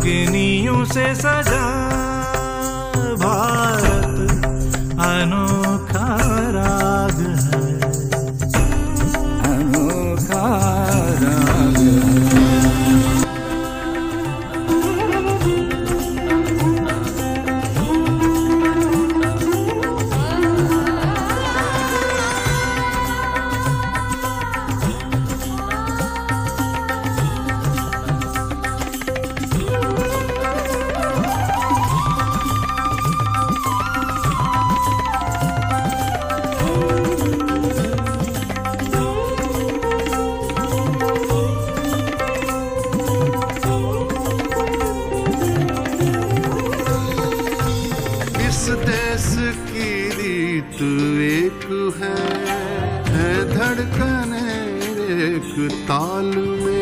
रागनियों से सजा भारत अनोखा राग है, अनोखा राग है। एक है धड़कन एक ताल में।